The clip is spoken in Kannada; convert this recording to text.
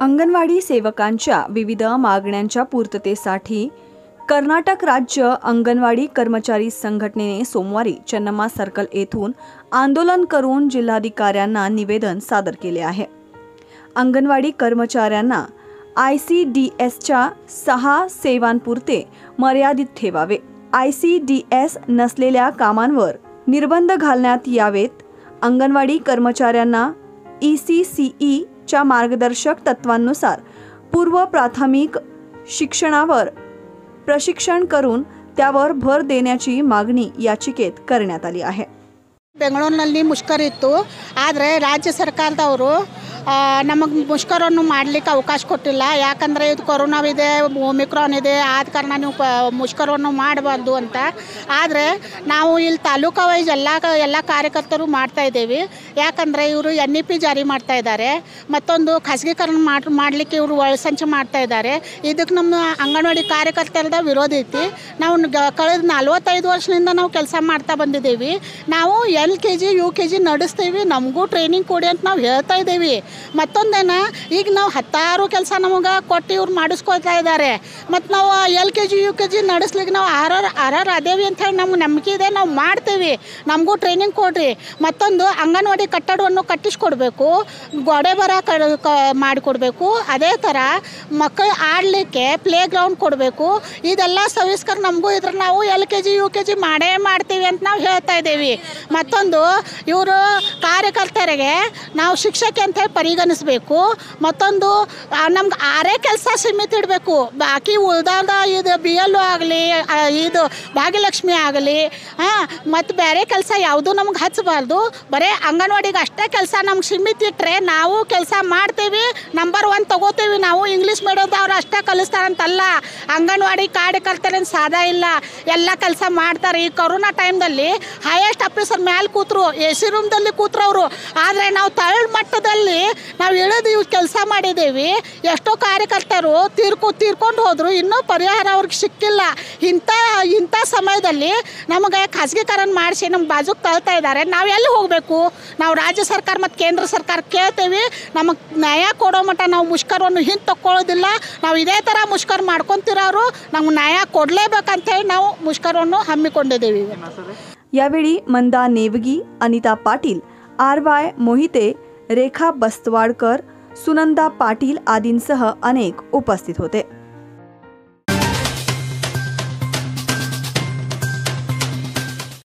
अंगणवाडी सेवकांच्या विविध मागण्यांच्या पूर्ततेसाठी कर्नाटक राज्य अंगणवाडी कर्मचारी संघटनेने सोमवारी चन्नम्मा सर्कल येथून आंदोलन करून जिल्हाधिकाऱ्यांना निवेदन सादर केले आहे। अंगणवाडी कर्मचाऱ्यांना ICDSच्या 6 सेवांपुरते मर्यादित ठेवावे, ICDS नसलेल्या कामांवर निर्बंध घालण्यात यावेत, अंगणवाडी कर्मचाऱ्यांना ECCE च्या मार्गदर्शक तत्वांनुसार पूर्व प्राथमिक शिक्षणावर प्रशिक्षण करून त्यावर भर देण्याची मागणी याचिकेत करण्यात आली आहे। ಬೆಂಗಳೂರಿನಲ್ಲಿ ಮುಷ್ಕರ ಇತ್ತು, ಆದರೆ ರಾಜ್ಯ ಸರ್ಕಾರದವರು ನಮಗೆ ಮುಷ್ಕರವನ್ನು ಮಾಡಲಿಕ್ಕೆ ಅವಕಾಶ ಕೊಟ್ಟಿಲ್ಲ। ಯಾಕಂದರೆ ಇದು ಕೊರೋನಾ ಇದೆ, ಒಮಿಕ್ರಾನ್ ಇದೆ, ಆದ ಕಾರಣ ನೀವು ಮುಷ್ಕರವನ್ನು ಮಾಡಬಾರ್ದು ಅಂತ। ಆದರೆ ನಾವು ಇಲ್ಲಿ ತಾಲೂಕು ವೈಸ್ ಎಲ್ಲ ಕಾರ್ಯಕರ್ತರು ಮಾಡ್ತಾ ಇದ್ದೀವಿ। ಯಾಕಂದರೆ ಇವರು NEP ಜಾರಿ ಮಾಡ್ತಾ ಇದ್ದಾರೆ, ಮತ್ತೊಂದು ಖಾಸಗೀಕರಣ ಮಾಡಲಿಕ್ಕೆ ಇವರು ಒಳಸಂಚು ಮಾಡ್ತಾ ಇದ್ದಾರೆ। ಇದಕ್ಕೆ ನಮ್ಮ ಅಂಗನವಾಡಿ ಕಾರ್ಯಕರ್ತರದ ವಿರೋಧ ಐತಿ। ನಾವು ಕಳೆದ 45 ವರ್ಷದಿಂದ ನಾವು ಕೆಲಸ ಮಾಡ್ತಾ ಬಂದಿದ್ದೀವಿ। ನಾವು LKG UKG ನಡೆಸ್ತೀವಿ, ನಮಗೂ ಟ್ರೈನಿಂಗ್ ಕೊಡಿ ಅಂತ ನಾವು ಹೇಳ್ತಾ ಇದ್ದೀವಿ। ಮತ್ತೊಂದೇನ ಈಗ ನಾವು 16 ಕೆಲಸ ನಮಗೆ ಕೊಟ್ಟು ಇವ್ರು ಮಾಡಿಸ್ಕೊಳ್ತಾ ಇದ್ದಾರೆ। ಮತ್ತು ನಾವು LKG UKG ನಡೆಸ್ಲಿಕ್ಕೆ ನಾವು ಅರ್ಹರು ಅದೇವಿ ಅಂತ ಹೇಳಿ ನಮ್ಗೆ ನಂಬಿಕೆ ಇದೆ, ನಾವು ಮಾಡ್ತೀವಿ, ನಮಗೂ ಟ್ರೈನಿಂಗ್ ಕೊಡ್ರಿ। ಮತ್ತೊಂದು ಅಂಗನವಾಡಿ ಕಟ್ಟಡವನ್ನು ಕಟ್ಟಿಸ್ಕೊಡ್ಬೇಕು, ಗೋಡೆ ಬರ ಮಾಡಿಕೊಡ್ಬೇಕು, ಅದೇ ಥರ ಮಕ್ಕಳು ಆಡಲಿಕ್ಕೆ ಪ್ಲೇ ಗ್ರೌಂಡ್ ಕೊಡಬೇಕು। ಇದೆಲ್ಲ ಸವಿಸ್ಕರ ನಮಗೂ ಇದ್ರೆ ನಾವು LKG UKG ಮಾಡೇ ಮಾಡ್ತೀವಿ ಅಂತ ನಾವು ಹೇಳ್ತಾ ಇದ್ದೀವಿ। ಮತ್ತೊಂದು ಇವರು ಕಾರ್ಯಕರ್ತರಿಗೆ ನಾವು ಶಿಕ್ಷಕಿ ಅಂತ ಹೇಳಿ ಪರಿಗಣಿಸಬೇಕು। ಮತ್ತೊಂದು ನಮ್ಗೆ ಆರೇ ಕೆಲಸ ಸೀಮಿತ ಇಡಬೇಕು, ಬಾಕಿ ಉಳ್ದಾದ ಇದು BLO ಆಗಲಿ, ಇದು ಭಾಗ್ಯಲಕ್ಷ್ಮಿ ಆಗಲಿ, ಮತ್ತು ಬೇರೆ ಕೆಲಸ ಯಾವುದೂ ನಮ್ಗೆ ಹಚ್ಚಬಾರ್ದು। ಬರೀ ಅಂಗನವಾಡಿಗೆ ಅಷ್ಟೇ ಕೆಲಸ ನಮ್ಗೆ ಸೀಮಿತ ಇಟ್ಟರೆ ನಾವು ಕೆಲಸ ಮಾಡ್ತೀವಿ, ನಂಬರ್ 1 ತೊಗೋತೀವಿ। ನಾವು ಇಂಗ್ಲೀಷ್ ಮೀಡಿಯದವ್ರು ಅಷ್ಟೇ ಕಲಿಸ್ತಾರಂತಲ್ಲ, ಅಂಗನವಾಡಿ ಕಾರ್ಯಕರ್ತರೇನು ಸಾದಾ ಇಲ್ಲ, ಎಲ್ಲ ಕೆಲಸ ಮಾಡ್ತಾರೆ। ಈ ಕೊರೋನಾ ಟೈಮ್ದಲ್ಲಿ ಹೈಯೆಸ್ಟ್ ಆಫೀಸರ್ ಮೇಲೆ ಕೂತ್ರು, AC ರೂಮ್ದಲ್ಲಿ ಕೂತ್ರವರು, ಆದರೆ ನಾವು ತಳ್ ಮಟ್ಟದಲ್ಲಿ ನಾವು ಇಳಿದು ಇವ್ರು ಕೆಲಸ ಮಾಡಿದ್ದೀವಿ। ಎಷ್ಟೋ ಕಾರ್ಯಕರ್ತರು ತೀರ್ಕೊಂಡು ಹೋದರು, ಇನ್ನೂ ಪರಿಹಾರ ಅವ್ರಿಗೆ ಸಿಕ್ಕಿಲ್ಲ। ಇಂಥ ಸಮಯದಲ್ಲಿ ನಮಗೆ ಖಾಸಗೀಕರಣ ಮಾಡಿಸಿ ನಮ್ಮ ಬಾಜುಗೆ ತಳ್ತಾ ಇದ್ದಾರೆ, ನಾವು ಎಲ್ಲಿ ಹೋಗಬೇಕು? ನಾವು ರಾಜ್ಯ ಸರ್ಕಾರ ಮತ್ತು ಕೇಂದ್ರ ಸರ್ಕಾರ ಕೇಳ್ತೀವಿ, ನಮಗೆ ನ್ಯಾಯ ಕೊಡೋ ಮಟ್ಟ ನಾವು ಮುಷ್ಕರವನ್ನು ಹಿಂದೆ ತಕ್ಕೊಳ್ಳೋದಿಲ್ಲ। ನಾವು ಇದೇ ಥರ ಮುಷ್ಕರ ಮಾಡ್ಕೊತಿರೋರು ನಮ್ಗೆ ನ್ಯಾಯ ಕೊಡಲೇಬೇಕಂತೇಳಿ ನಾವು ಮುಷ್ಕರವನ್ನು ಹಮ್ಮಿಕೊಂಡಿದ್ದೀವಿ। यावेळी मंदा नेवगी, अनिता पाटील, RY मोहिते, रेखा बस्तवाडकर, सुनंदा पाटील आदींसह अनेक उपस्थित होते।